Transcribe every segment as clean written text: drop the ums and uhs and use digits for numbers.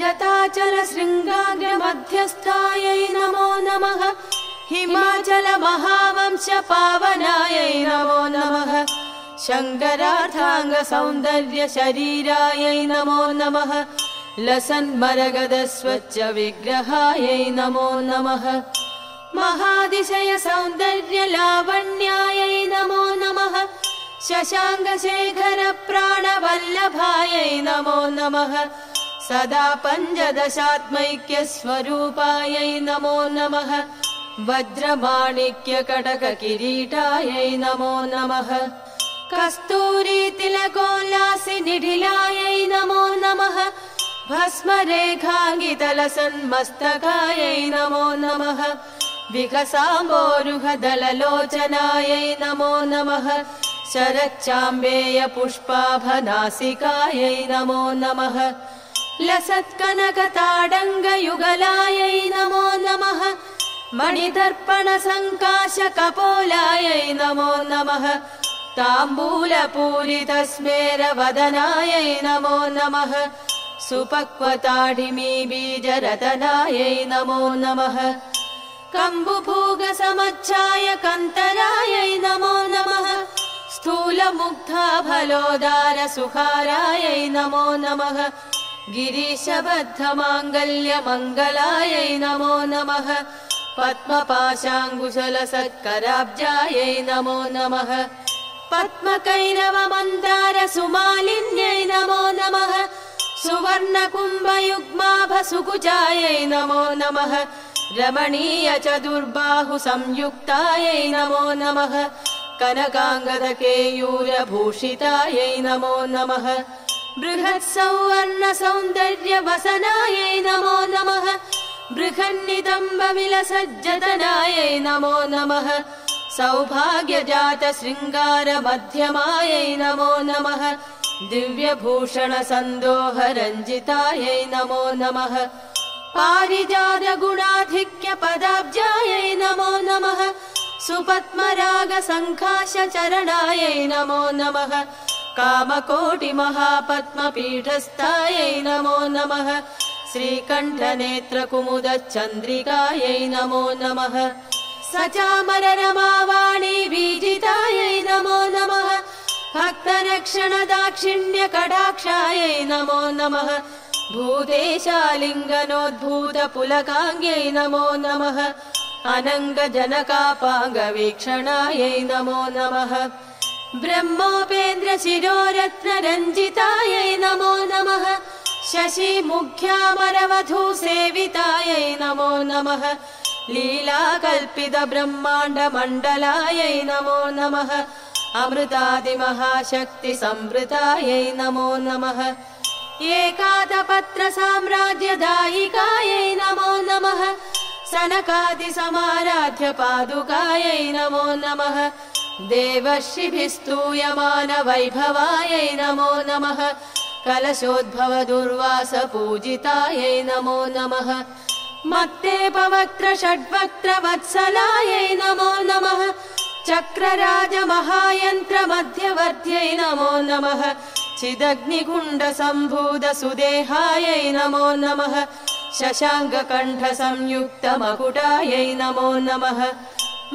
जटाचल श्रृंगाग्र मध्यस्थायै नमो नमः। हिमाचल महावंश पावनायै नमो नमः। शंकरार्थांग सौंदर्य शरीरायै नमो नमः। लसन मरगद स्वच्छ विग्रहायै नमो नमः। महादिशय सौंदर्य लावण्यायै नमो नमः। शशांक शेखर प्राणवल्लभायै नमो नमः। सदा पंचदशात्मैक्य स्वरूपायै नमो नमः। वज्रमाणिक्य कटक किरीटायै नमो नमः। कस्तूरी तिलकोल्लासि निढिलायै नमो नमः। भस्मरेखाङ्गितलसन्मस्तकायै नमो नमः। विकसाम्बोरुहदललोचनायै नमो नमः। शरच्चाम्बेय पुष्पाभनासिकायै नमो नमः। लसत्कनकताडङ्गयुगलायै नमो नमः। मणिदर्पणसङ्काशकपोलायै नमो नमः। ताम्बूलपूरितस्मेरवदनायै नमो नमः। सुपक्वताडिमी बीजरतनायै नमो नमः। कम्बुभूगसमच्छाय कन्तरायै नमो नमः। स्थूलमुग्धाफलोदारसुखारायै नमो नमः। गिरीशबद्धमाङ्गल्यमङ्गलायै नमो नमः। पद्मपाशाङ्गुशलसत्कराब्जायै नमो नमः। पद्मकैरवमन्दारसुमालिन्यै नमो नमः। सुवर्णकुम्भयुग्माभसुकुजायै नमो नमः। रमणीयचतुर्बाहुसंयुक्तायै नमो नमः। कनकाङ्गदकेयूरभूषितायै नमो नमः। बृहत्सौवर्णसौन्दर्यवसनायै नमो नमः। बृहन्नितम्बविलसज्जतनायै नमो नमः। सौभाग्यजातशृङ्गारमध्यमायै नमो नमः। दिव्यभूषणसन्दोहरञ्जितायै नमो नमः। पारिजातगुणाधिक्यपदाब्जायै नमो नमः। सुपद्मरागसङ्खाशचरणायै नमो नमः। कामकोटिमहापद्मपीठस्थायै नमो नमः। श्रीकण्ठनेत्रकुमुदचन्द्रिकायै नमो नमः। सचामररमावाणी बीजितायै नमो नमः। भक्तरक्षणदाक्षिण्यकटाक्षायै नमो नमः। भूदेशालिङ्गनोद्भूतपुलकाङ्ग्यै नमो नमः। अनङ्गजनकापाङ्गवीक्षणायै नमो नमः। ब्रह्मोपेन्द्रशिरोरत्नरञ्जितायै नमो नमः। शशिमुख्यामरवधूसेवितायै नमो नमः। लीलाकल्पितब्रह्माण्डमण्डलायै नमो नमः। अमृतादिमहाशक्तिसंवृतायै नमो नमः। एकादपत्रसाम्राज्यदायिकायै नमो नमः। सनकादिसमाराध्यपादुकायै नमो नमः। देवशिभिस्तूयमानवैभवायै नमो नमः। कलशोद्भवदुर्वासपूजितायै नमो नमः। मत्तेपवक्त्रषड्वक्त्रवत्सलायै नमो नमः। चक्रराजमहायन्त्रमध्यवर्त्यै नमो नमः। चिदग्निकुण्डसम्भूतसुदेहायै नमो नमः। शशाङ्गकण्ठसंयुक्तमकुटायै नमो नमः।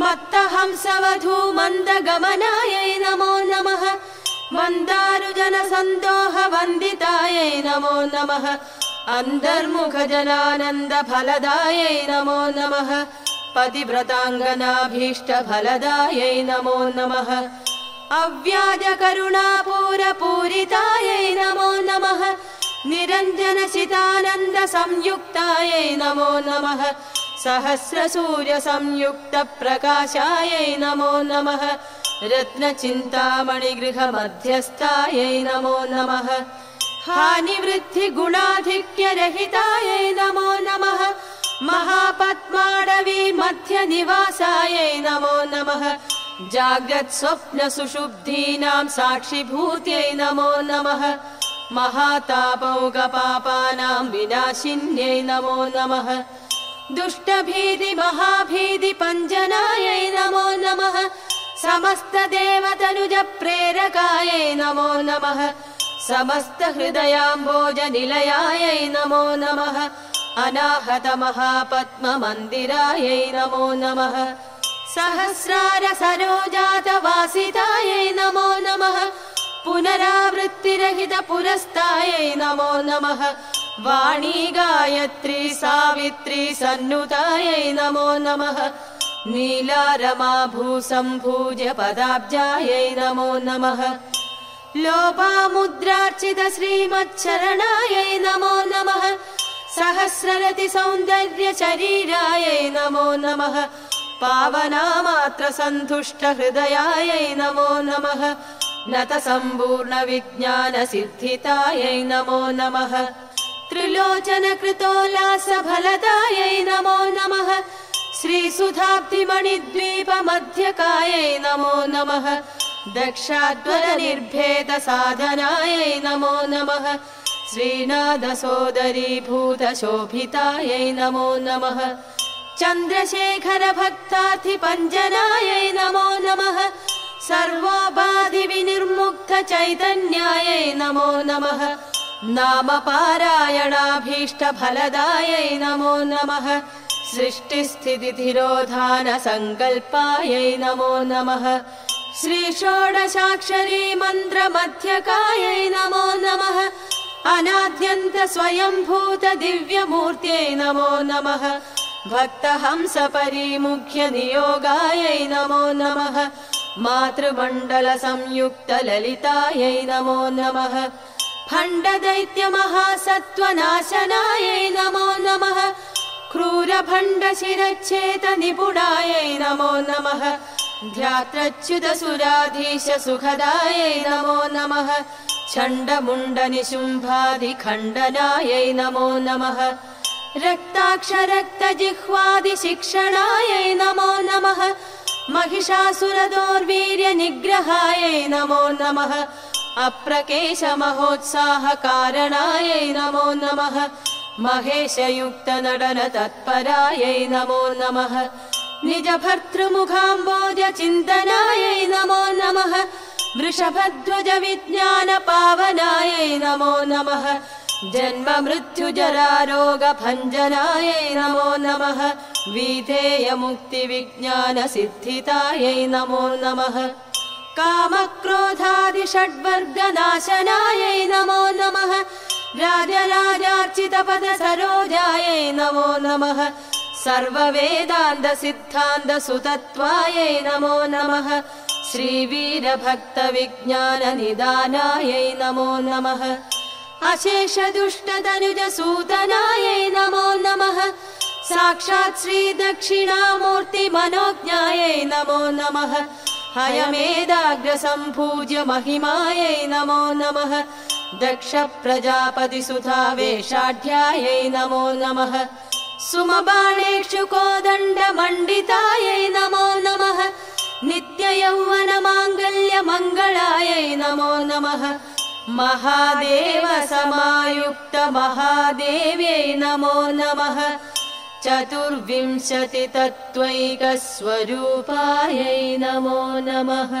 मत्तहंसवधूमन्दगमनायै नमो नमः। मन्दारुजनसन्दोहवन्दितायै नमो नमः। अन्तर्मुखजनानन्दफलदायै नमो नमः। पतिव्रताङ्गनाभीष्टफलदायै नमो नमः। अव्याजकरुणापूरपूरितायै नमो नमः। निरञ्जनचिदानन्दसंयुक्तायै नमो नमः। सहस्रसूर्यसंयुक्तप्रकाशायै नमो नमः। रत्नचिन्तामणिगृहमध्यस्थायै नमो नमः। हानिवृद्धिगुणाधिक्यरहितायै नमो नमः। महापद्माडवी मध्यनिवासायै नमो नमः। जाग्रत्स्वप्नसुषुब्धीनां साक्षिभूत्यै नमो नमः। महातापौगपापानां विनाशिन्यै नमो नमः। दुष्टभीतिमहाभीतिपञ्जनायै नमो नमः। समस्तदेवतनुजप्रेरकायै नमो नमः। समस्त हृदयांबोज निलयायै नमो नमः। अनाहत महापद्म मंदिरायै नमो नमः। सहस्रार सरोजात वासितायै नमो नमः। पुनरावृत्तिरहित पुरस्तायै नमो नमः। वाणी गायत्री सावित्री सन्नुतायै नमो नमः। नीला रमा भूसंभूज पदाब्जायै नमो नमः। लोपा मुद्रार्चित श्रीमच्छरणायै नमो नमः। सहस्ररति सौंदर्य शरीरायै नमो नमः। पावनामात्र संतुष्ट हृदयायै नमो नमः। नत संपूर्ण विज्ञान सिद्धितायै नमो नमः। त्रिलोचन कृतोल्लास फलदायै नमो नमः। श्री सुधाब्धि मणिद्वीप मध्यकायै नमो नमः। दक्षाद्वर निर्भेद साधनायै नमो नमः। श्रीनाथ सोदरी भूत शोभितायै नमो नमः। चंद्रशेखर भक्तार्थि पंजनायै नमो नमः। सर्वोपाधि विनिर्मुक्त चैतन्यायै नमो नमः। नाम पारायणाभीष्ट फलदायै नमो नमः। सृष्टि स्थिति तिरोधान संकल्पायै नमो नमः। श्री षोडशाक्षरी मंत्र मध्यकायै नमो नमः। अनाद्यंत स्वयंभूत दिव्य मूर्त्यै नमो नमः। भक्त हंस परिमुख्य नियोगायै नमो नमः। मातृमंडल संयुक्त ललितायै नमो नमः। खंड दैत्य महासत्वनाशनायै नमो नमः। क्रूर भंड शिरच्छेद निपुणायै नमो नमः। ध्यात्रच्युत सुराधीश सुखदायै नमो नमः। छंड मुंड निशुंभादि खंडनायै नमो नमः। रक्ताक्षरक्त जिह्वादि शिक्षणायै नमो नमः। महिषासुरदौर्वीर्य निग्रहायै नमो नमः। अप्रकेश महोत्साह कारणायै नमो नमः। महेश युक्त नडन तत्परायै नमो नमः। निज भर्तृमुखाम्बोज चिंतनायै नमो नमः। वृषभध्वज विज्ञान पावनायै नमो नमः। जन्म मृत्यु जरा रोग भंजनायै नमो नमः। विधेय मुक्ति विज्ञान सिद्धितायै नमो नमः। कामक्रोधादि षड्वर्गनाशनायै नमो नमः। राजराजार्चित पद सरोजायै नमो नमः। सर्ववेदांत सिद्धांत सुतत्वायै नमो नमः। श्रीवीर भक्त विज्ञान निदानायै नमो नमः। अशेष दुष्ट तनुज सूतनायै नमो नमः। साक्षात् श्री दक्षिणामूर्ति मनोज्ञायै नमो नमः। हयमेदाग्र संपूज्य महिमायै नमो नमः। दक्ष प्रजापति सुधा वेषाढ्यायै नमो नमः। सुमबाणेषु कोदंड मंडितायै नमो नमः। नित्य यौवन मांगल्य मंगलायै नमो नमः। महादेव समायुक्त महादेव्यै नमो नमः। चतुर्विंशति तत्त्वैक स्वरूपायै नमो नमः।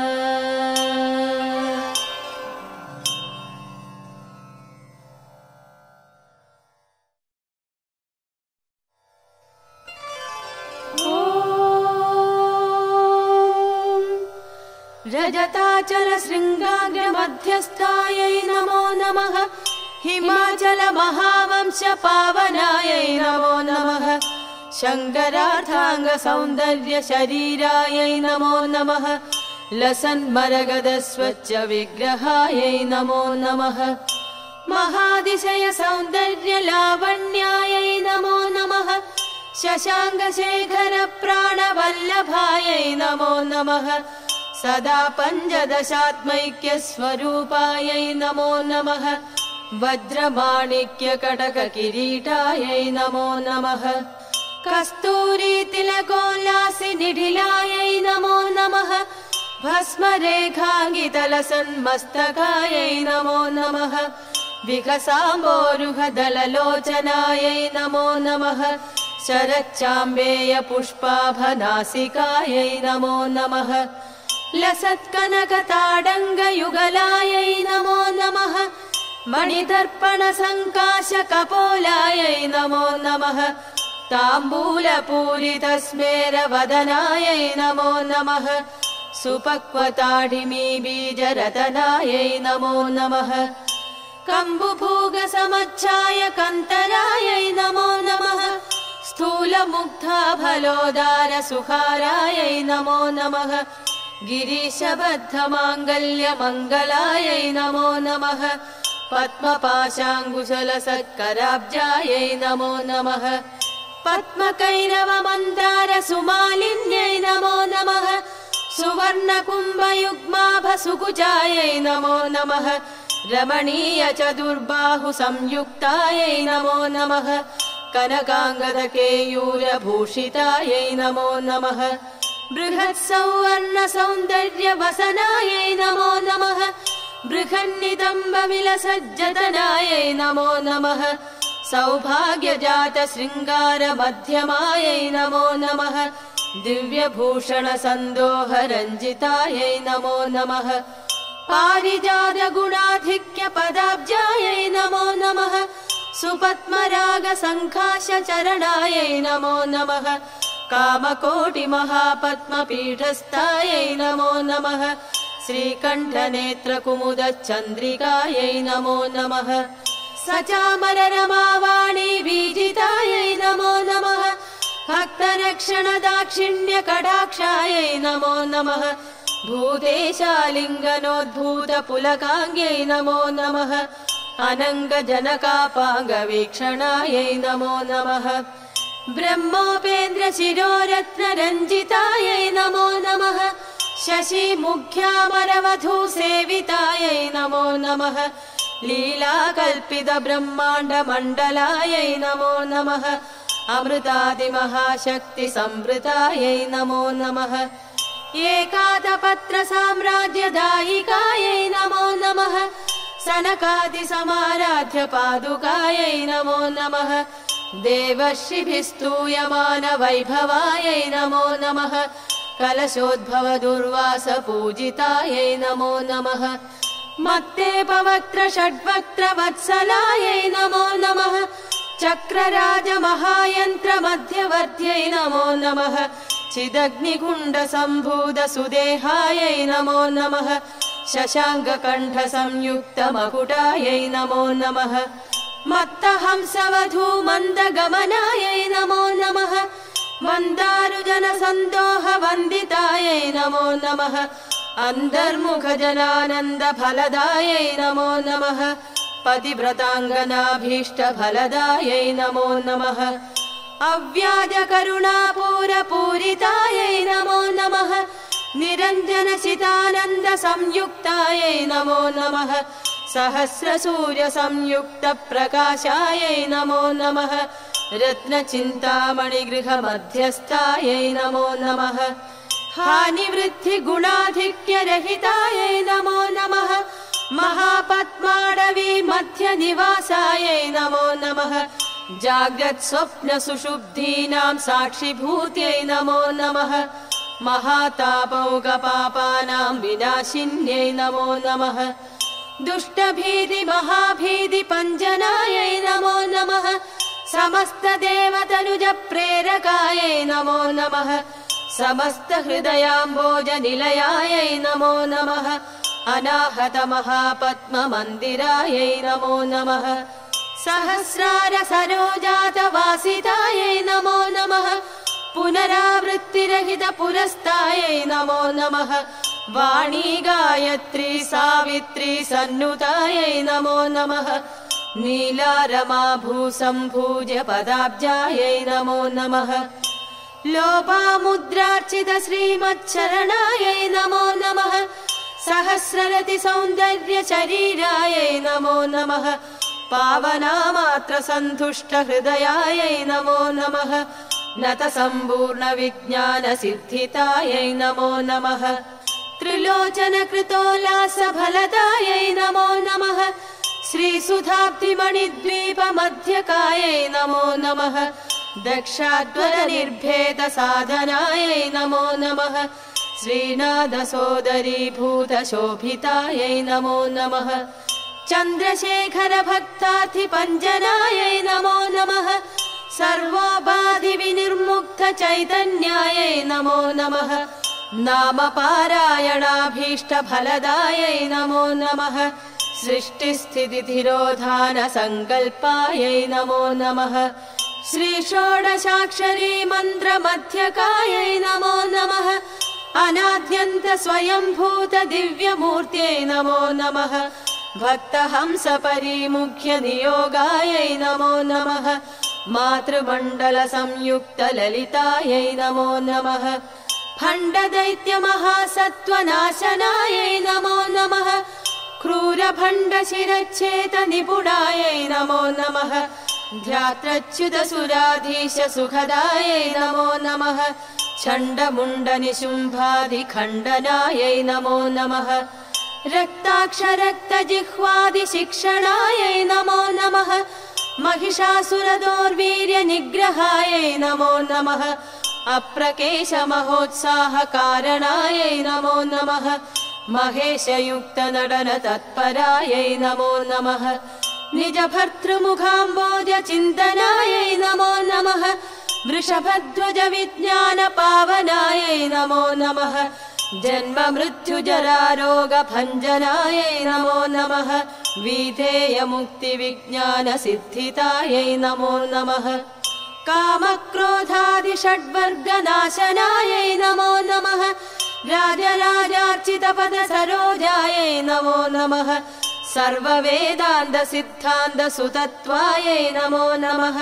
रजताचल श्रृंगाग्र मध्यस्थायै नमो नमः। हिमाचल महावंश पावनायै नमो नमः। शंकरार्थांग सौंदर्य शरीरायै नमो नमः। लसन मरगद स्वच्छ विग्रहायै नमो नमः। महादिशय सौंदर्य लावण्यायै नमो नमः। शशांक शेखर प्राणवल्लभायै नमो नमः। सदा पंचदशात्मैक्य स्वरूपायै नमो नमः। वज्रमाणिक्य कटक किरीटायै नमो नमः। कस्तूरी तिलकोल्लासि निढिलायै नमो नमः। भस्मरेखाङ्गितलसन्मस्तकायै नमो नमः। विकसाम्बोरुहदललोचनायै नमो नमः। शरच्चाम्बेय पुष्पाभनासिकायै नमो नमः। लसत्कनकताडङ्गयुगलायै नमो नमः। मणिदर्पण संकाशक कपोलायै नमो नमः। तांबूल पूरित स्मेर वदनायै नमो नमः। सुपक्वताडिमी बीज रतनायै नमो नमः। कंबुभूग समच्छाय कंतरायै नमो नमः। स्थूल मुग्धा फलोदार सुखारायै नमो नमः। गिरीशबद्ध मांगल्य मंगलायै नमो नमः। पद्मपाशांगुशल सत्कराब्जायै नमो नमः। पद्मकैरव मंदार सुमालिन्यै नमो नमः। सुवर्ण कुंभयुग्माभ सुकुजायै नमो नमः। रमणीय चतुर्बाहु संयुक्तायै नमो नमः। कनकांगद केयूर भूषितायै नमो नमः। बृहत् सौवर्ण सौंदर्य वसनायै नमो नमः। बृहन्नितंब विलसज्जतनायै नमो नमः। सौभाग्य जात श्रृंगार मध्यमायै नमो नमः। दिव्य भूषण संदोह रंजितायै नमो नमः। पारिजात गुणाधिक्य पदाब्जायै नमो नमः। सुपद्मराग संखाश चरणायै नमो नमः। कामकोटि महापद्म पीठस्थायै नमो नमः। श्रीकंठ नेत्र कुमुद चंद्रिकायै नमो नमः। सचामर रमावाणी बीजितायै नमो नमः। भक्त रक्षण दाक्षिण्य कटाक्षायै नमो नमः। भूदेशालिंगनोद्भूत पुलकांग्यै नमो नमः। अनंग जनकापांग वीक्षणायै नमो नमः। ब्रह्मोपेन्द्र शिरोरत्न रंजितायै नमो नमः। शशि मुख्यामरवधू सेवितायै नमो नमः। लीला कल्पित ब्रह्मांड मंडलायै नमो नमः। अमृतादि महाशक्ति संवृतायै नमो नमः। एकादपत्र साम्राज्य दायिकायै नमो नमः। सनकादि समाराध्य पादुकायै नमो नमः। देवश्रीभिस्तूयमान वैभवायै नमो नमः। कलशोद्भव दुर्वास पूजितायै नमो नमः। मत्तेपवक्त्र षड्वक्त्र वत्सलायै नमो नमः। चक्रराज महायंत्र मध्यवर्त्यै नमो नमः। चिदग्निकुंड संभूत सुदेहायै नमो नमः। शशांक कंठ संयुक्त मकुटायै नमो नमः। मत्तहंसवधू मंद गमनायै नमो नमः। मंदारुजन संदोह वंदितायै नमो नमः। अंतर्मुख जनानंद फलदायै नमो नमः। पतिव्रतांगनाभीष्ट फलदायै नमो नमः। अव्याज करुणापूर पूरितायै नमो नमः। निरंजन चिदानंद संयुक्तायै नमो नमः। सहस्र सूर्य संयुक्त प्रकाशायै नमो नमः। रत्न चिंतामणि गृह मध्यस्थायै नमो नमः। हानिवृद्धि गुणाधिक्य रहितायै नमो नमः। महापद्माडवी मध्य निवासायै नमो नमः। जाग्रत् स्वप्न सुषुब्धीनां साक्षिभूत्यै नमो नमः। महातापौघ पापानां विनाशिन्यै नमो नमः। दुष्ट भीति महाभीति पंजनायै नमो नमः। समस्त देवतनुज प्रेरकायै नमो नमः। समस्त हृदयांबोज निलयायै नमो नमः। अनाहत महापद्म मंदिरायै नमो नमः। सहस्रार सरोजात वासितायै नमो नमः। पुनरावृत्तिरहित पुरस्तायै नमो नमः। वाणी गायत्री सावित्री सन्नुतायै नमो नमः। नीला रमा भूसंभूज्य पदाब्जायै नमो नमः। लोपामुद्रार्चित श्रीमच्छरणायै नमो नमः। सहस्ररति सौंदर्य शरीरायै नमो नमः। पावनामात्र संतुष्ट हृदयायै नमो नमः। नत संपूर्ण विज्ञान सिद्धितायै नमो नमः। त्रिलोचन कृतोल्लास फलदायै नमो नमः। श्री सुधाब्धि मणिद्वीप मध्यकायै नमो नमः। दक्षाद्वर निर्भेद साधनायै नमो नमः। श्रीनाद सोदरी भूत शोभितायै नमो नमः। चंद्रशेखर भक्तार्थि पंजनाय नमो नमः। सर्वोपाधि विनिर्मुक्त चैतन्याय नमो नमः। नाम पारायणाभीष्ट फलदाय नमो नमः। सृष्टि स्थिति तिरोधान संकल्पाय नमो नमः। श्री षोडशाक्षरी मंत्र मध्यकाय नमो नमः। अनाद्यंत स्वयंभूत दिव्य मूर्त्यै नमो नमः। भक्तहंस परिमुख्य नियोगाय नमो नमः। मातृमंडल संयुक्त ललिताय नमो नमः। खंड दैत्य महासत्वनाशनाय नमो नमः। क्रूर भंड शिरच्छेद निपुणाय नमो नमः। ध्यात्रच्युत सुराधीश सुखदाय नमो नमः। छंड मुंड निशुंभादि खंडनाय नमो नमः। रक्ताक्ष रक्त जिह्वादि शिक्षणाय नमो नमः। महिषासुरदोर्वीर्य निग्रहाय नमो नमः। अप्रकेश महोत्साह कारणाय नमो नमः। महेश युक्त नडन तत्पराय नमो नमः। निज भर्तृमुखाम्बोज चिंतनाय नमो नमः। वृषभध्वज विज्ञान पावनाय नमो नमः। जन्म मृत्यु जरा रोग भंजनाय नमो नमः। विधेय मुक्ति विज्ञान सिद्धिताय नमो नमः। कामक्रोधादि षड्वर्गनाशनाय नमो नमः। राजराजार्चित पद सरोजाय नमो नमः। सर्ववेदांत सिद्धांत सुतत्वाय नमो नमः।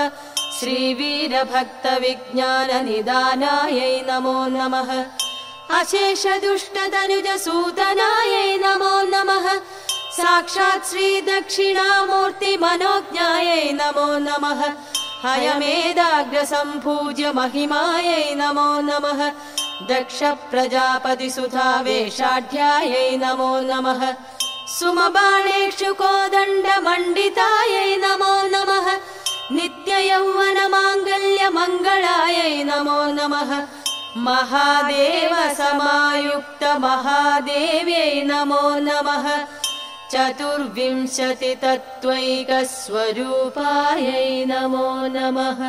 श्रीवीर भक्त विज्ञान निदानाय नमो नमः। अशेष दुष्ट तनुज सूदनाय नमो नमः। साक्षात् श्री दक्षिणामूर्ति मनोज्ञाय नमो नमः। हयमेदाग्र संपूज्य महिमाय नमो नमः। दक्ष प्रजापति सुधा वेषाढ्याय नमो नमः। सुमबाणेषु कोदंड मंडिताय नमो नमः। नित्य यौवन मांगल्य मंगलाय नमो नमः। महादेव समायुक्त महादेव्यै नमो नमः। चतुर्विंशति तत्त्वैकस्वरूपायै नमो नमः।